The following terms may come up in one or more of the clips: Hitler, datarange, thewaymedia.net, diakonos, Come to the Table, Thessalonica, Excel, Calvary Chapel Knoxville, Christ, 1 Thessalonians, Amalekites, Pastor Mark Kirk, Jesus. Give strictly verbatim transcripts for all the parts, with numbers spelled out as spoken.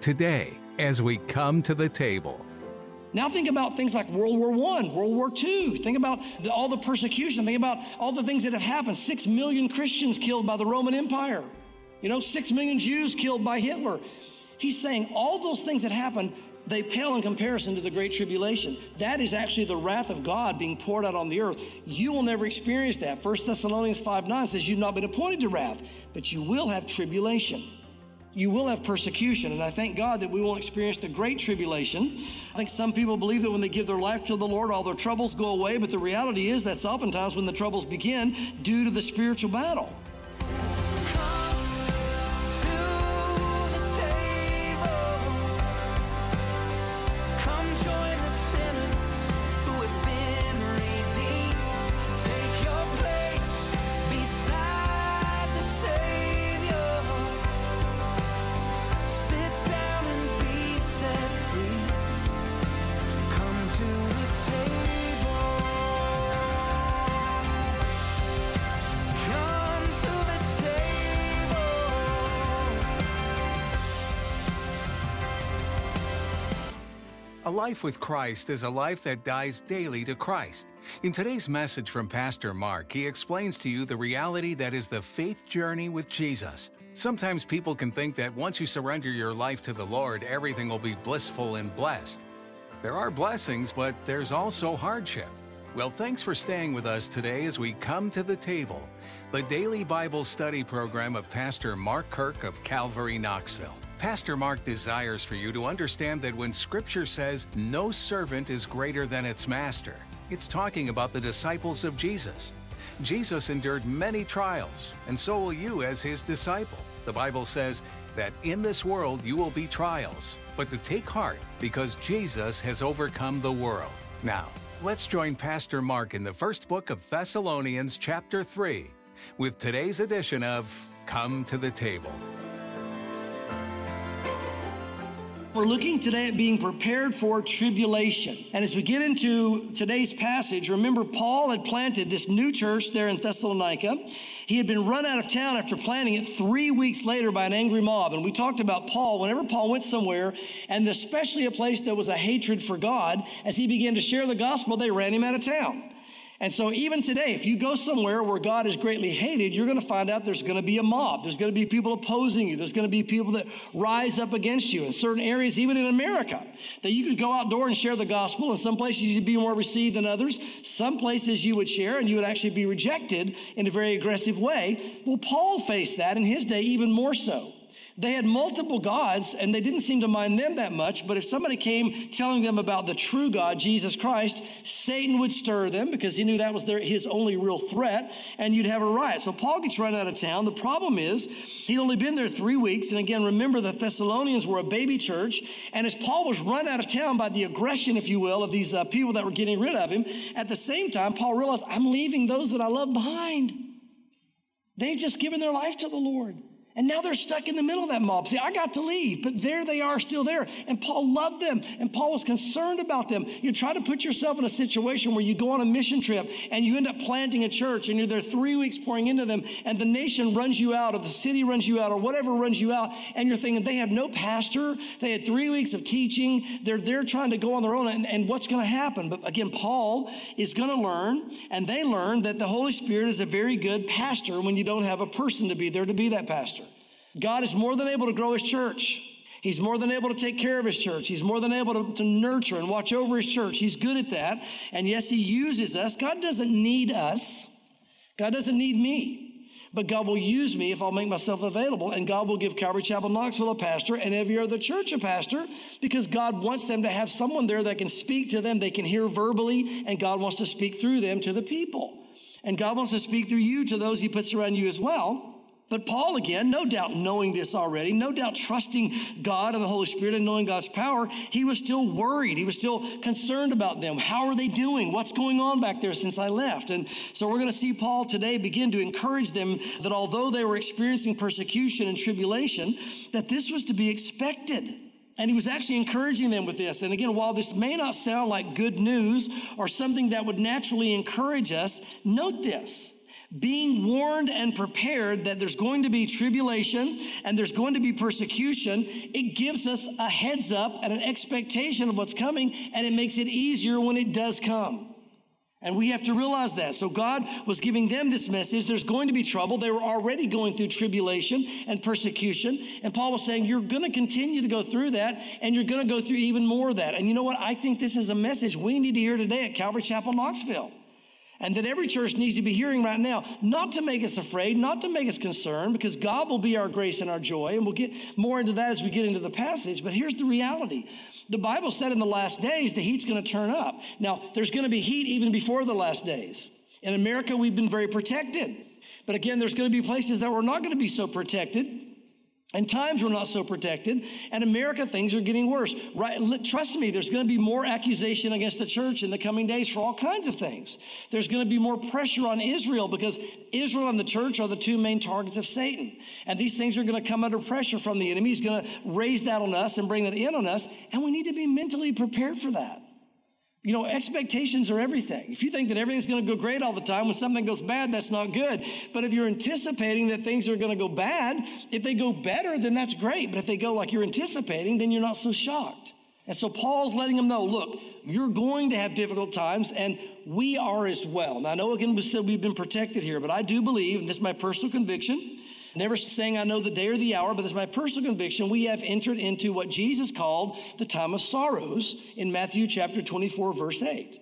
today as we come to the table. Now think about things like World War One, World War Two. Think about the, all the persecution. Think about all the things that have happened. Six million Christians killed by the Roman Empire. You know, six million Jews killed by Hitler. He's saying all those things that happened, they pale in comparison to the Great Tribulation. That is actually the wrath of God being poured out on the earth. You will never experience that. First Thessalonians five nine says you've not been appointed to wrath, but you will have tribulation. You will have persecution, and I thank God that we won't experience the Great Tribulation. I think some people believe that when they give their life to the Lord, all their troubles go away, but the reality is that's oftentimes when the troubles begin due to the spiritual battle. A life with Christ is a life that dies daily to Christ. In today's message from Pastor Mark, he explains to you the reality that is the faith journey with Jesus. Sometimes people can think that once you surrender your life to the Lord, everything will be blissful and blessed. There are blessings, but there's also hardship. Well, thanks for staying with us today as we come to the table, the daily Bible study program of Pastor Mark Kirk of Calvary, Knoxville. Pastor Mark desires for you to understand that when Scripture says no servant is greater than its master, it's talking about the disciples of Jesus. Jesus endured many trials, and so will you as his disciple. The Bible says that in this world you will be trials, but to take heart because Jesus has overcome the world. Now, let's join Pastor Mark in the first book of Thessalonians chapter three with today's edition of Come to the Table. We're looking today at being prepared for tribulation. And as we get into today's passage, remember Paul had planted this new church there in Thessalonica. He had been run out of town after planting it three weeks later by an angry mob. And we talked about Paul, whenever Paul went somewhere, and especially a place that was a hatred for God, as he began to share the gospel, they ran him out of town. And so even today, if you go somewhere where God is greatly hated, you're going to find out there's going to be a mob. There's going to be people opposing you. There's going to be people that rise up against you in certain areas, even in America, that you could go outdoor and share the gospel. In some places, you'd be more received than others. Some places you would share and you would actually be rejected in a very aggressive way. Well, Paul faced that in his day even more so. They had multiple gods, and they didn't seem to mind them that much, but if somebody came telling them about the true God, Jesus Christ, Satan would stir them because he knew that was their, his only real threat, and you'd have a riot. So Paul gets run out of town. The problem is he'd only been there three weeks, and again, remember the Thessalonians were a baby church, and as Paul was run out of town by the aggression, if you will, of these uh, people that were getting rid of him, at the same time, Paul realized, I'm leaving those that I love behind. They've just given their life to the Lord. And now they're stuck in the middle of that mob. See, I got to leave, but there they are still there. And Paul loved them, and Paul was concerned about them. You try to put yourself in a situation where you go on a mission trip, and you end up planting a church, and you're there three weeks pouring into them, and the nation runs you out, or the city runs you out, or whatever runs you out, and you're thinking, they have no pastor, they had three weeks of teaching, they're there trying to go on their own, and, and what's going to happen? But again, Paul is going to learn, and they learn that the Holy Spirit is a very good pastor when you don't have a person to be there to be that pastor. God is more than able to grow his church. He's more than able to take care of his church. He's more than able to, to nurture and watch over his church. He's good at that. And yes, he uses us. God doesn't need us. God doesn't need me. But God will use me if I'll make myself available. And God will give Calvary Chapel Knoxville a pastor and every other church a pastor because God wants them to have someone there that can speak to them. They can hear verbally, and God wants to speak through them to the people. And God wants to speak through you to those he puts around you as well. But Paul, again, no doubt knowing this already, no doubt trusting God and the Holy Spirit and knowing God's power, he was still worried. He was still concerned about them. How are they doing? What's going on back there since I left? And so we're going to see Paul today begin to encourage them that although they were experiencing persecution and tribulation, that this was to be expected. And he was actually encouraging them with this. And again, while this may not sound like good news or something that would naturally encourage us, note this. being warned and prepared that there's going to be tribulation and there's going to be persecution, it gives us a heads up and an expectation of what's coming, and it makes it easier when it does come. And we have to realize that. So God was giving them this message. There's going to be trouble. They were already going through tribulation and persecution. And Paul was saying, you're going to continue to go through that, and you're going to go through even more of that. And you know what? I think this is a message we need to hear today at Calvary Chapel Knoxville, and that every church needs to be hearing right now, not to make us afraid, not to make us concerned, because God will be our grace and our joy, and we'll get more into that as we get into the passage. But here's the reality. The Bible said in the last days, the heat's going to turn up. Now, there's going to be heat even before the last days. In America, we've been very protected. But again, there's going to be places that we're not going to be so protected, and times we're not so protected. And America, things are getting worse. Right? Trust me, there's going to be more accusation against the church in the coming days for all kinds of things. There's going to be more pressure on Israel, because Israel and the church are the two main targets of Satan. And these things are going to come under pressure from the enemy. He's going to raise that on us and bring that in on us. And we need to be mentally prepared for that. You know, expectations are everything. If you think that everything's going to go great all the time, when something goes bad, that's not good. But if you're anticipating that things are going to go bad, if they go better, then that's great. But if they go like you're anticipating, then you're not so shocked. And so Paul's letting them know, look, you're going to have difficult times, and we are as well. Now, I know again we said we've been protected here, but I do believe, and this is my personal conviction, never saying I know the day or the hour, but it's my personal conviction, we have entered into what Jesus called the time of sorrows in Matthew chapter twenty-four, verse eight.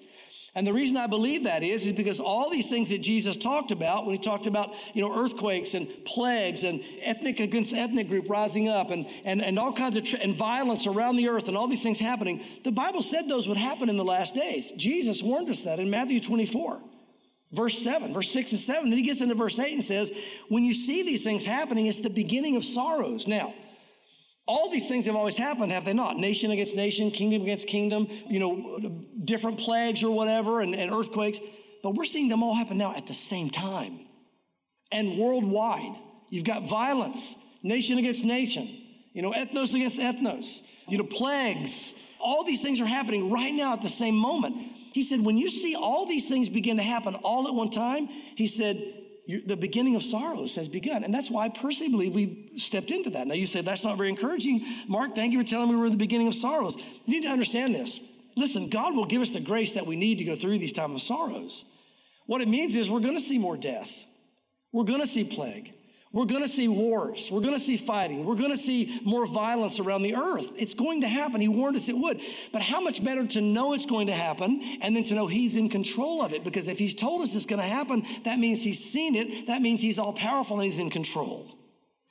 And the reason I believe that is, is because all these things that Jesus talked about, when he talked about, you know, earthquakes and plagues and ethnic against ethnic group rising up and, and, and all kinds of tr- and violence around the earth and all these things happening, the Bible said those would happen in the last days. Jesus warned us that in Matthew twenty-four. Verse seven, verse six and seven. Then he gets into verse eight and says, when you see these things happening, it's the beginning of sorrows. Now, all these things have always happened, have they not? Nation against nation, kingdom against kingdom, you know, different plagues or whatever, and, and earthquakes. But we're seeing them all happen now at the same time. And worldwide, you've got violence, nation against nation, you know, ethnos against ethnos, you know, plagues. All these things are happening right now at the same moment. He said, when you see all these things begin to happen all at one time, he said, the beginning of sorrows has begun. And that's why I personally believe we stepped into that. Now, you said, that's not very encouraging. Mark, thank you for telling me we're in the beginning of sorrows. You need to understand this. Listen, God will give us the grace that we need to go through these times of sorrows. What it means is we're going to see more death. We're going to see plague. We're going to see wars. We're going to see fighting. We're going to see more violence around the earth. It's going to happen. He warned us it would. But how much better to know it's going to happen and then to know he's in control of it? Because if he's told us it's going to happen, that means he's seen it. That means he's all powerful and he's in control.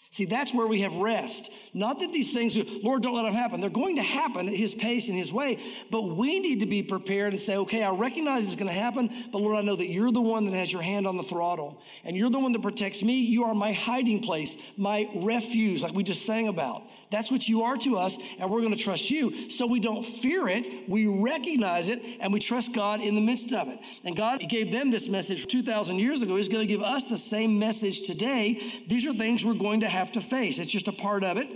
See, that's where we have rest. Not that these things, Lord, don't let them happen. They're going to happen at his pace and his way, but we need to be prepared and say, okay, I recognize it's going to happen, but Lord, I know that you're the one that has your hand on the throttle, and you're the one that protects me. You are my hiding place, my refuge, like we just sang about. That's what you are to us, and we're going to trust you. So we don't fear it, we recognize it, and we trust God in the midst of it. And God gave them this message two thousand years ago. He's going to give us the same message today. These are things we're going to have to face. It's just a part of it.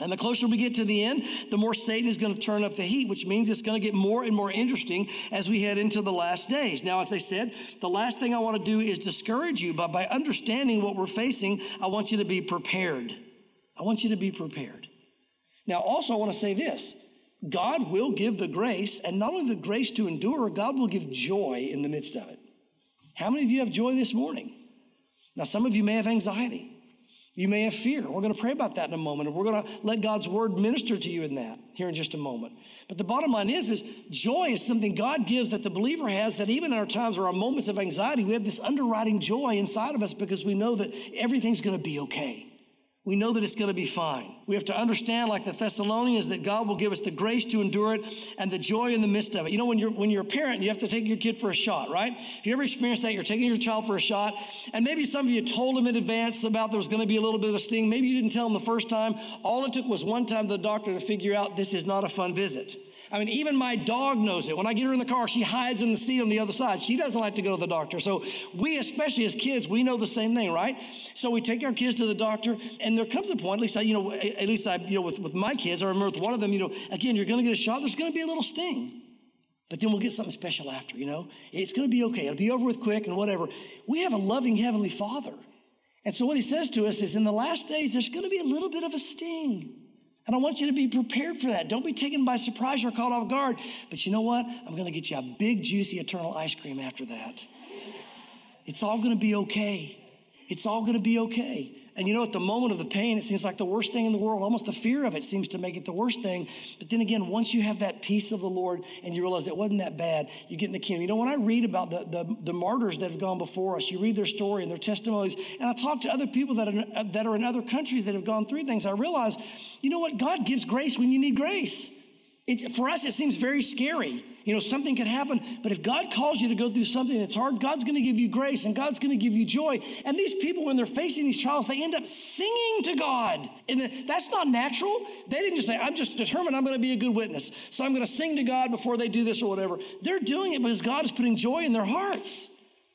And the closer we get to the end, the more Satan is going to turn up the heat, which means it's going to get more and more interesting as we head into the last days. Now, as I said, the last thing I want to do is discourage you, but by understanding what we're facing, I want you to be prepared. I want you to be prepared. Now, also, I want to say this. God will give the grace, and not only the grace to endure, God will give joy in the midst of it. How many of you have joy this morning? Now, some of you may have anxiety. You may have fear. We're going to pray about that in a moment, and we're going to let God's word minister to you in that here in just a moment. But the bottom line is, is joy is something God gives that the believer has, that even in our times or our moments of anxiety, we have this underwriting joy inside of us because we know that everything's going to be okay. We know that it's going to be fine. We have to understand, like the Thessalonians, that God will give us the grace to endure it and the joy in the midst of it. You know, when you're when you're a parent, you have to take your kid for a shot, right? If you ever experienced that, you're taking your child for a shot, and maybe some of you told him in advance about there was going to be a little bit of a sting. Maybe you didn't tell him the first time. All it took was one time to the doctor to figure out this is not a fun visit. I mean, even my dog knows it. When I get her in the car, she hides in the seat on the other side. She doesn't like to go to the doctor. So we, especially as kids, we know the same thing, right? So we take our kids to the doctor, and there comes a point, at least I, you know, at least I, you know, with, with my kids, I remember with one of them, you know, again, you're going to get a shot. There's going to be a little sting. But then we'll get something special after, you know. It's going to be okay. It'll be over with quick and whatever. We have a loving Heavenly Father. And so what he says to us is in the last days, there's going to be a little bit of a sting. And I want you to be prepared for that. Don't be taken by surprise or caught off guard. But you know what? I'm going to get you a big, juicy, eternal ice cream after that. It's all going to be okay. It's all going to be okay. And you know, at the moment of the pain, it seems like the worst thing in the world. Almost the fear of it seems to make it the worst thing. But then again, once you have that peace of the Lord and you realize it wasn't that bad, you get in the kingdom. You know, when I read about the, the, the martyrs that have gone before us, you read their story and their testimonies, and I talk to other people that are, that are in other countries that have gone through things, I realize, you know what? God gives grace when you need grace. It, for us, it seems very scary. You know, something could happen, but if God calls you to go through something that's hard, God's going to give you grace and God's going to give you joy. And these people, when they're facing these trials, they end up singing to God. And the, that's not natural. They didn't just say, I'm just determined I'm going to be a good witness, so I'm going to sing to God before they do this or whatever. They're doing it because God is putting joy in their hearts.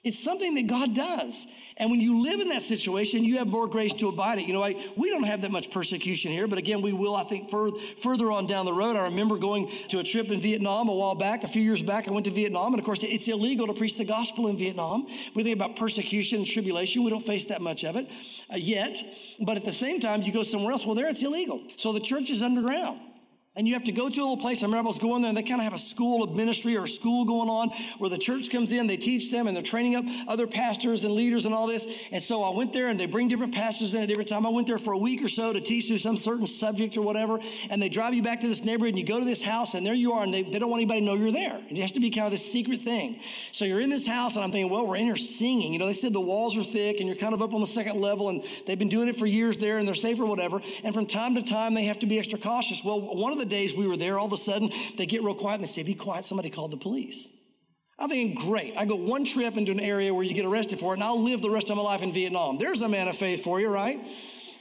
It's something that God does. And when you live in that situation, you have more grace to abide it. You know, I, we don't have that much persecution here, but again, we will, I think, fur, further on down the road. I remember going to a trip in Vietnam a while back, a few years back, I went to Vietnam. And of course, it's illegal to preach the gospel in Vietnam. We think about persecution and tribulation. We don't face that much of it uh, yet. But at the same time, you go somewhere else, well, there it's illegal. So the church is underground. And you have to go to a little place. I remember I was going there, and they kind of have a school of ministry or a school going on where the church comes in, they teach them, and they're training up other pastors and leaders and all this. And so I went there, and they bring different pastors in at different time. I went there for a week or so to teach through some certain subject or whatever, and they drive you back to this neighborhood, and you go to this house, and there you are, and they, they don't want anybody to know you're there. It has to be kind of this secret thing. So you're in this house, and I'm thinking, well, we're in here singing. You know, they said the walls are thick, and you're kind of up on the second level, and they've been doing it for years there, and they're safe or whatever. And from time to time, they have to be extra cautious. Well, one of the days we were there, all of a sudden they get real quiet and they say, be quiet, somebody called the police. I'm thinking, great. I go one trip into an area where you get arrested for it, and I'll live the rest of my life in Vietnam. There's a man of faith for you, right?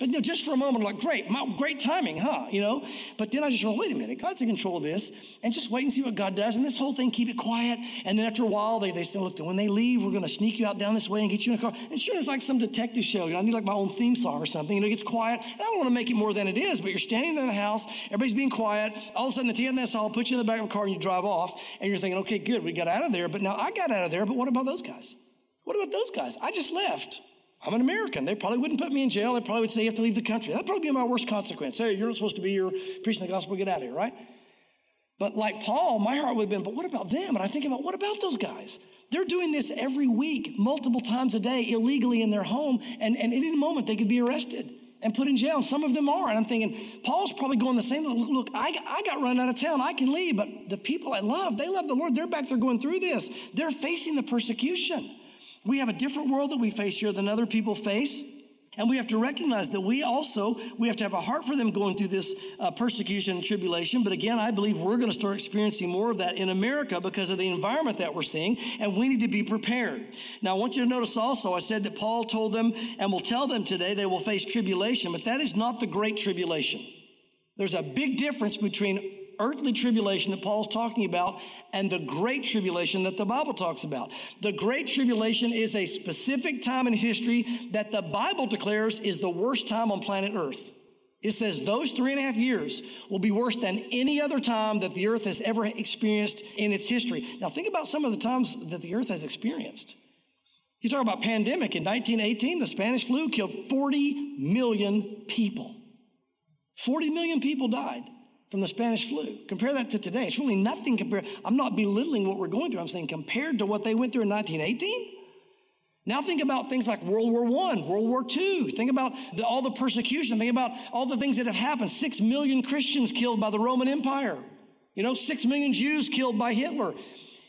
But no, just for a moment, I'm like, great, my, great timing, huh? You know? But then I just went, wait a minute, God's in control of this, and just wait and see what God does. And this whole thing, keep it quiet. And then after a while, they, they said, look, when they leave, we're going to sneak you out down this way and get you in a car. And sure, it's like some detective show. You know, I need like my own theme song or something. You know, it gets quiet. And I don't want to make it more than it is, but you're standing there in the house, everybody's being quiet. All of a sudden, the T N S hall puts you in the back of a car and you drive off. And you're thinking, okay, good, we got out of there. But now I got out of there, but what about those guys? What about those guys? I just left. I'm an American. They probably wouldn't put me in jail. They probably would say you have to leave the country. That'd probably be my worst consequence. Hey, you're not supposed to be here preaching the gospel. Get out of here, right? But like Paul, my heart would have been, but what about them? And I think about, what about those guys? They're doing this every week, multiple times a day, illegally in their home. And, and at any moment, they could be arrested and put in jail. And some of them are. And I'm thinking, Paul's probably going the same. Look, look I, I got run out of town. I can leave. But the people I love, they love the Lord. They're back there going through this. They're facing the persecution. We have a different world that we face here than other people face. And we have to recognize that we also, we have to have a heart for them going through this uh, persecution and tribulation. But again, I believe we're going to start experiencing more of that in America because of the environment that we're seeing. And we need to be prepared. Now, I want you to notice also, I said that Paul told them and will tell them today they will face tribulation. But that is not the great tribulation. There's a big difference between earthly tribulation that Paul's talking about and the great tribulation that the Bible talks about. The great tribulation is a specific time in history that the Bible declares is the worst time on planet Earth. It says those three and a half years will be worse than any other time that the earth has ever experienced in its history. Now think about some of the times that the earth has experienced. You talk about pandemic in nineteen eighteen, the Spanish flu killed forty million people. forty million people died from the Spanish flu. Compare that to today. It's really nothing compared. I'm not belittling what we're going through. I'm saying compared to what they went through in nineteen eighteen. Now think about things like World War One, World War Two. Think about the, all the persecution. Think about all the things that have happened. Six million Christians killed by the Roman Empire. You know, six million Jews killed by Hitler.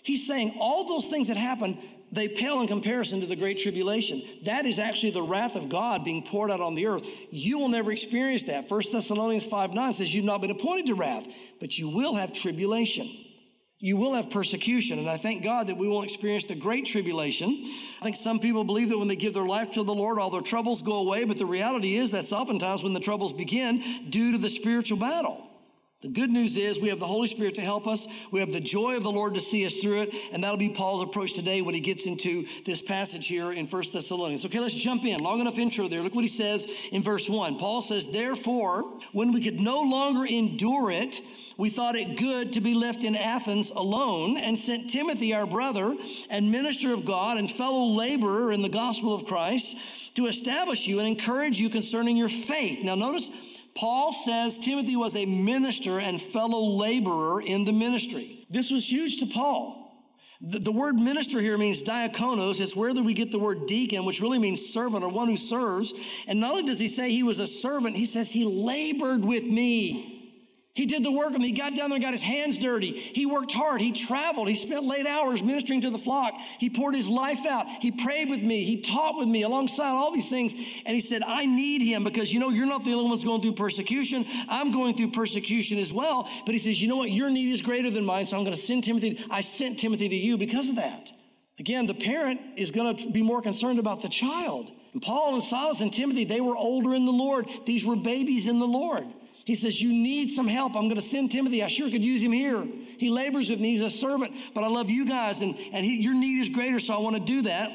He's saying all those things that happened, they pale in comparison to the great tribulation. That is actually the wrath of God being poured out on the earth. You will never experience that. First Thessalonians five nine says you've not been appointed to wrath, but you will have tribulation. You will have persecution. And I thank God that we won't experience the great tribulation. I think some people believe that when they give their life to the Lord, all their troubles go away. But the reality is that's oftentimes when the troubles begin due to the spiritual battle. The good news is we have the Holy Spirit to help us. We have the joy of the Lord to see us through it. And that'll be Paul's approach today when he gets into this passage here in First Thessalonians. Okay, let's jump in. Long enough intro there. Look what he says in verse one. Paul says, therefore, when we could no longer endure it, we thought it good to be left in Athens alone and sent Timothy, our brother and minister of God and fellow laborer in the gospel of Christ, to establish you and encourage you concerning your faith. Now notice, Paul says Timothy was a minister and fellow laborer in the ministry. This was huge to Paul. The, the word minister here means diakonos. It's where we get the word deacon, which really means servant or one who serves. And not only does he say he was a servant, he says he labored with me. He did the work of me. He got down there and got his hands dirty. He worked hard. He traveled. He spent late hours ministering to the flock. He poured his life out. He prayed with me. He taught with me alongside all these things. And he said, I need him because, you know, you're not the only ones going through persecution. I'm going through persecution as well. But he says, you know what? Your need is greater than mine. So I'm going to send Timothy. I sent Timothy to you because of that. Again, the parent is going to be more concerned about the child. And Paul and Silas and Timothy, they were older in the Lord. These were babies in the Lord. He says, you need some help. I'm going to send Timothy. I sure could use him here. He labors with me. He's a servant, but I love you guys, and, and he, your need is greater, so I want to do that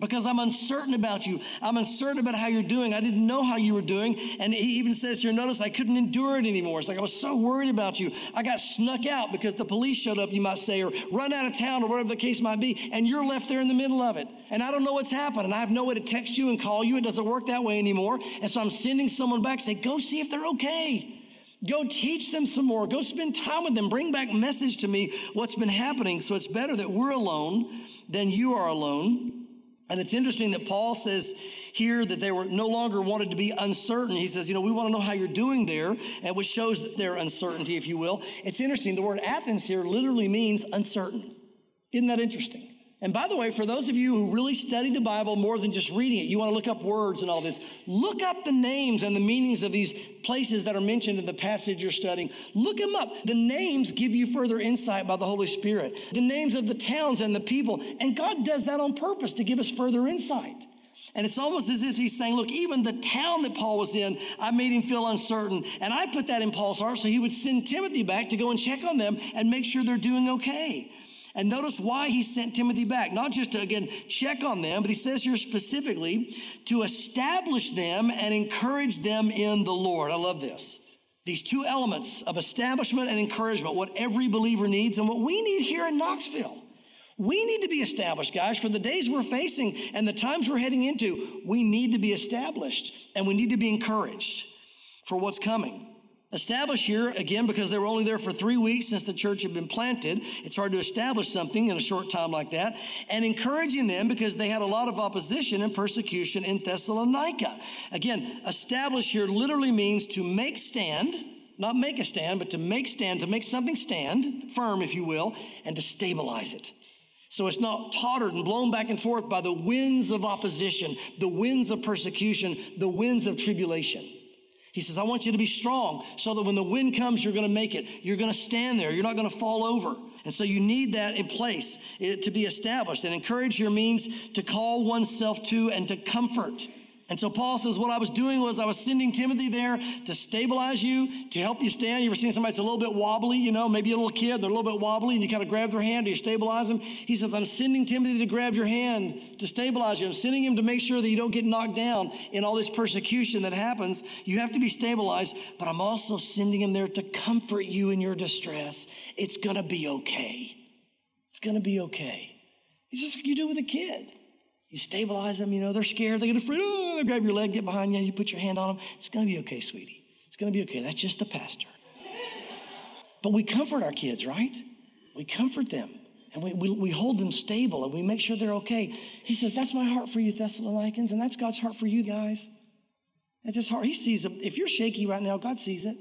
because I'm uncertain about you. I'm uncertain about how you're doing. I didn't know how you were doing, and he even says here, notice, I couldn't endure it anymore. It's like I was so worried about you. I got snuck out because the police showed up, you might say, or run out of town or whatever the case might be, and you're left there in the middle of it, and I don't know what's happened, and I have no way to text you and call you. It doesn't work that way anymore, and so I'm sending someone back, say, go see if they're okay. Go teach them some more. Go spend time with them. Bring back message to me what's been happening. So it's better that we're alone than you are alone. And it's interesting that Paul says here that they were no longer wanted to be uncertain. He says, you know, we want to know how you're doing there, and which shows their uncertainty, if you will. It's interesting. The word Athens here literally means uncertain. Isn't that interesting? And by the way, for those of you who really study the Bible more than just reading it, you want to look up words and all this, look up the names and the meanings of these places that are mentioned in the passage you're studying. Look them up. The names give you further insight by the Holy Spirit. The names of the towns and the people. And God does that on purpose to give us further insight. And it's almost as if he's saying, look, even the town that Paul was in, I made him feel uncertain. And I put that in Paul's heart so he would send Timothy back to go and check on them and make sure they're doing okay. And notice why he sent Timothy back, not just to, again, check on them, but he says here specifically to establish them and encourage them in the Lord. I love this. These two elements of establishment and encouragement, what every believer needs and what we need here in Knoxville. We need to be established, guys, for the days we're facing and the times we're heading into. We need to be established and we need to be encouraged for what's coming. Establish here, again, because they were only there for three weeks since the church had been planted. It's hard to establish something in a short time like that. And encouraging them because they had a lot of opposition and persecution in Thessalonica. Again, establish here literally means to make stand, not make a stand, but to make stand, to make something stand, firm, if you will, and to stabilize it. So it's not tottered and blown back and forth by the winds of opposition, the winds of persecution, the winds of tribulation. He says, I want you to be strong so that when the wind comes, you're going to make it. You're going to stand there. You're not going to fall over. And so you need that in place to be established. And encourage here means to call oneself to and to comfort. And so Paul says, what I was doing was I was sending Timothy there to stabilize you, to help you stand. You ever seen somebody that's a little bit wobbly, you know, maybe a little kid, they're a little bit wobbly, and you kind of grab their hand, or you stabilize them. He says, I'm sending Timothy to grab your hand, to stabilize you. I'm sending him to make sure that you don't get knocked down in all this persecution that happens. You have to be stabilized, but I'm also sending him there to comfort you in your distress. It's going to be okay. It's going to be okay. It's just what you do with a kid. You stabilize them, you know, they're scared, they get afraid, oh, they grab your leg, get behind you, you put your hand on them. It's going to be okay, sweetie. It's going to be okay. That's just the pastor. But we comfort our kids, right? We comfort them, and we, we, we hold them stable, and we make sure they're okay. He says, that's my heart for you, Thessalonians, and that's God's heart for you guys. That's his heart. He sees it. If you're shaky right now, God sees it.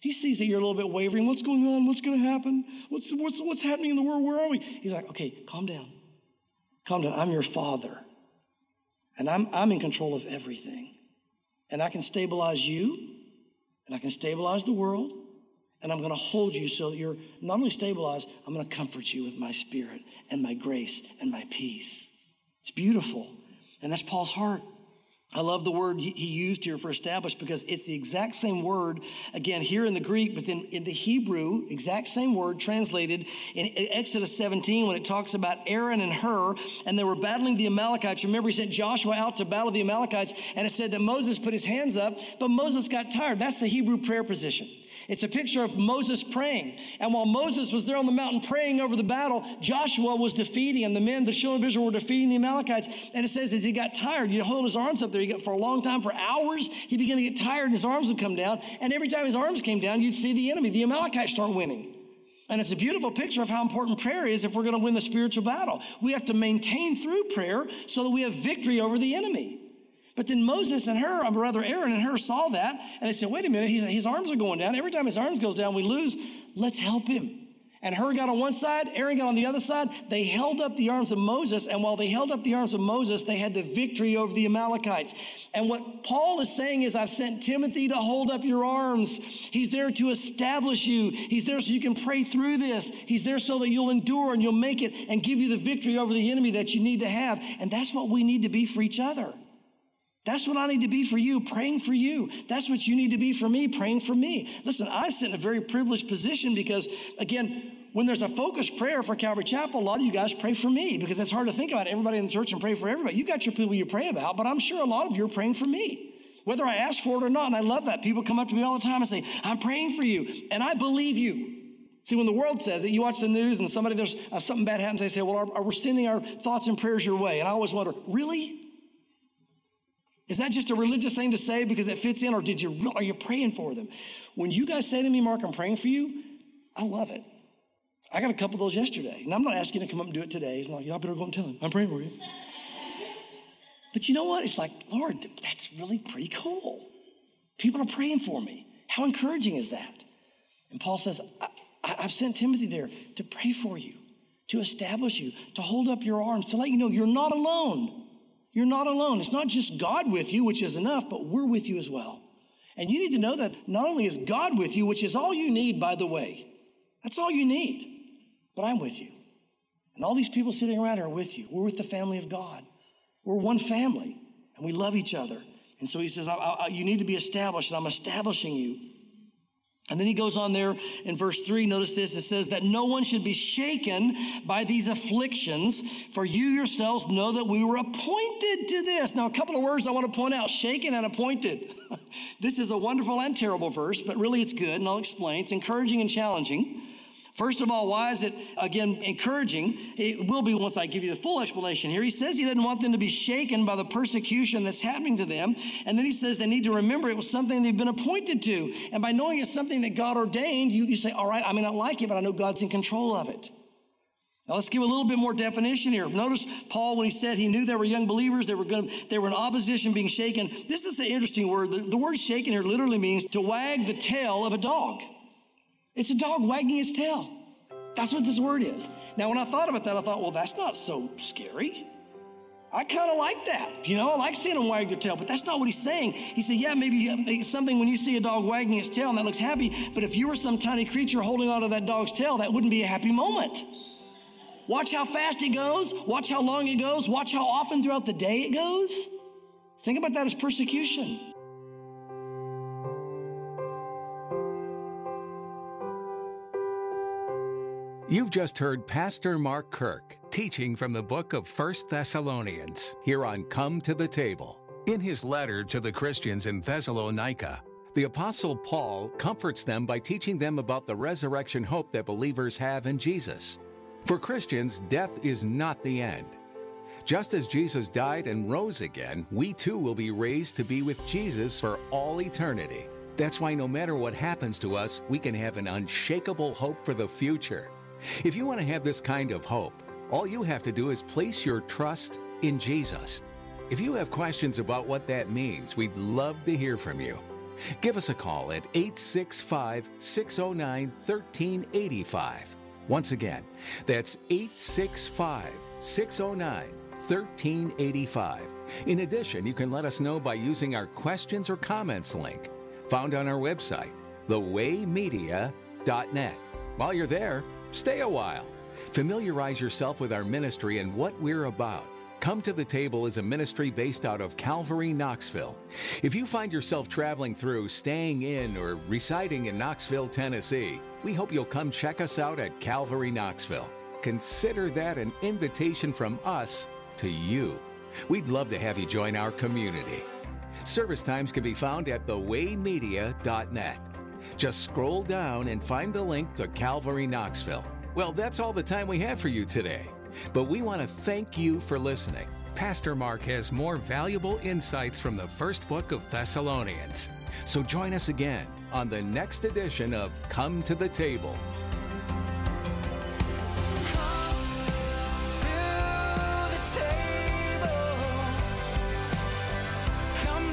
He sees that you're a little bit wavering. What's going on? What's going to happen? What's, what's, what's happening in the world? Where are we? He's like, okay, calm down. Calm down. I'm your father. And I'm, I'm in control of everything. And I can stabilize you, and I can stabilize the world, and I'm going to hold you so that you're not only stabilized, I'm going to comfort you with my spirit and my grace and my peace. It's beautiful. And that's Paul's heart. I love the word he used here for established because it's the exact same word, again, here in the Greek, but then in the Hebrew, exact same word translated in Exodus seventeen when it talks about Aaron and Hur, and they were battling the Amalekites. Remember, he sent Joshua out to battle the Amalekites, and it said that Moses put his hands up, but Moses got tired. That's the Hebrew prayer position. It's a picture of Moses praying. And while Moses was there on the mountain praying over the battle, Joshua was defeating, and the men, the children of Israel, were defeating the Amalekites. And it says as he got tired, you hold his arms up there, he got for a long time, for hours, he began to get tired and his arms would come down. And every time his arms came down, you'd see the enemy, the Amalekites, start winning. And it's a beautiful picture of how important prayer is if we're going to win the spiritual battle. We have to maintain through prayer so that we have victory over the enemy. But then Moses and her, or rather Aaron and her, saw that, and they said, wait a minute, his, his arms are going down. Every time his arms goes down, we lose. Let's help him. And her got on one side, Aaron got on the other side. They held up the arms of Moses, and while they held up the arms of Moses, they had the victory over the Amalekites. And what Paul is saying is, I've sent Timothy to hold up your arms. He's there to establish you. He's there so you can pray through this. He's there so that you'll endure and you'll make it and give you the victory over the enemy that you need to have. And that's what we need to be for each other. That's what I need to be for you, praying for you. That's what you need to be for me, praying for me. Listen, I sit in a very privileged position because, again, when there's a focused prayer for Calvary Chapel, a lot of you guys pray for me because it's hard to think about everybody in the church and pray for everybody. You got your people you pray about, but I'm sure a lot of you are praying for me, whether I ask for it or not, and I love that. People come up to me all the time and say, I'm praying for you, and I believe you. See, when the world says it, you watch the news and somebody, there's uh, something bad happens, they say, well, are, are we're sending our thoughts and prayers your way, and I always wonder, really? Is that just a religious thing to say because it fits in, or did you, are you praying for them? When you guys say to me, Mark, I'm praying for you, I love it. I got a couple of those yesterday, and I'm not asking you to come up and do it today. It's not like, y'all better go and tell him, I'm praying for you. But you know what? It's like, Lord, that's really pretty cool. People are praying for me. How encouraging is that? And Paul says, I, I, I've sent Timothy there to pray for you, to establish you, to hold up your arms, to let you know you're not alone. You're not alone. It's not just God with you, which is enough, but we're with you as well. And you need to know that not only is God with you, which is all you need, by the way. That's all you need. But I'm with you. And all these people sitting around are with you. We're with the family of God. We're one family, and we love each other. And so he says, I, I, you need to be established, and I'm establishing you. And then he goes on there in verse three, notice this, it says that no one should be shaken by these afflictions, for you yourselves know that we were appointed to this. Now, a couple of words I want to point out, shaken and appointed. This is a wonderful and terrible verse, but really it's good, and I'll explain. It's encouraging and challenging. First of all, why is it, again, encouraging? It will be once I give you the full explanation here. He says he doesn't want them to be shaken by the persecution that's happening to them. And then he says they need to remember it was something they've been appointed to. And by knowing it's something that God ordained, you, you say, all right, I may not like it, but I know God's in control of it. Now, let's give a little bit more definition here. Notice Paul, when he said he knew they were young believers, they were going, they were in opposition, being shaken. This is an interesting word. The, the word shaken here literally means to wag the tail of a dog. It's a dog wagging its tail. That's what this word is. Now, when I thought about that, I thought, well, that's not so scary. I kind of like that. You know, I like seeing them wag their tail, but that's not what he's saying. He said, yeah, maybe something when you see a dog wagging its tail and that looks happy, but if you were some tiny creature holding onto that dog's tail, that wouldn't be a happy moment. Watch how fast it goes. Watch how long it goes. Watch how often throughout the day it goes. Think about that as persecution. You've just heard Pastor Mark Kirk teaching from the book of First Thessalonians here on Come to the Table. In his letter to the Christians in Thessalonica, the Apostle Paul comforts them by teaching them about the resurrection hope that believers have in Jesus. For Christians, death is not the end. Just as Jesus died and rose again, we too will be raised to be with Jesus for all eternity. That's why no matter what happens to us, we can have an unshakable hope for the future. If you want to have this kind of hope, all you have to do is place your trust in Jesus. If you have questions about what that means, we'd love to hear from you. Give us a call at eight six five, six oh nine, one three eight five. Once again, that's eight six five, six oh nine, one three eight five. In addition, you can let us know by using our questions or comments link found on our website, the way media dot net. While you're there, stay a while. Familiarize yourself with our ministry and what we're about. Come to the Table is a ministry based out of Calvary, Knoxville. If you find yourself traveling through, staying in, or residing in Knoxville, Tennessee, we hope you'll come check us out at Calvary, Knoxville. Consider that an invitation from us to you. We'd love to have you join our community. Service times can be found at the way media dot net. Just scroll down and find the link to Calvary Knoxville. Well, that's all the time we have for you today. But we want to thank you for listening. Pastor Mark has more valuable insights from the first book of Thessalonians. So join us again on the next edition of Come to the Table. Come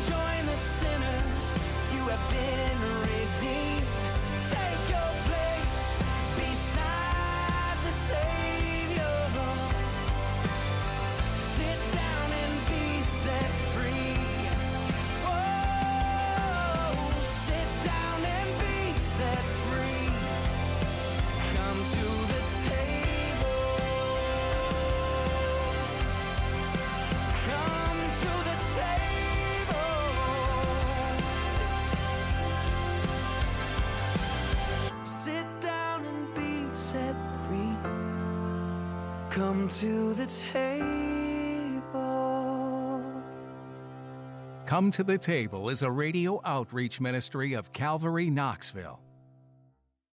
to the table. Come to the Table is a radio outreach ministry of Calvary Knoxville.